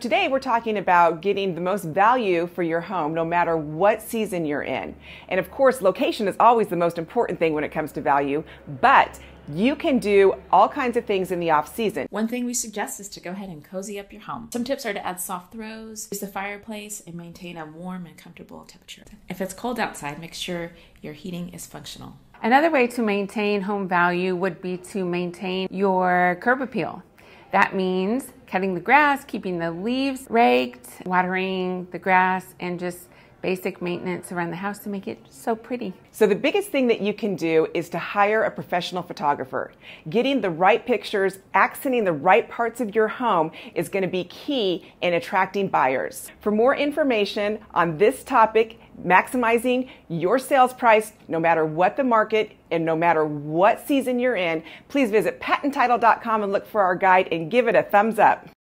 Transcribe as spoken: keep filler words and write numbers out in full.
Today we're talking about getting the most value for your home no matter what season you're in. And of course, location is always the most important thing when it comes to value, but you can do all kinds of things in the off season. One thing we suggest is to go ahead and cozy up your home. Some tips are to add soft throws, use the fireplace, and maintain a warm and comfortable temperature. If it's cold outside, make sure your heating is functional. Another way to maintain home value would be to maintain your curb appeal. That means cutting the grass, keeping the leaves raked, watering the grass, and just basic maintenance around the house to make it so pretty. So the biggest thing that you can do is to hire a professional photographer. Getting the right pictures, accenting the right parts of your home is going to be key in attracting buyers. For more information on this topic, maximizing your sales price no matter what the market and no matter what season you're in, please visit patten title dot com and look for our guide and give it a thumbs up.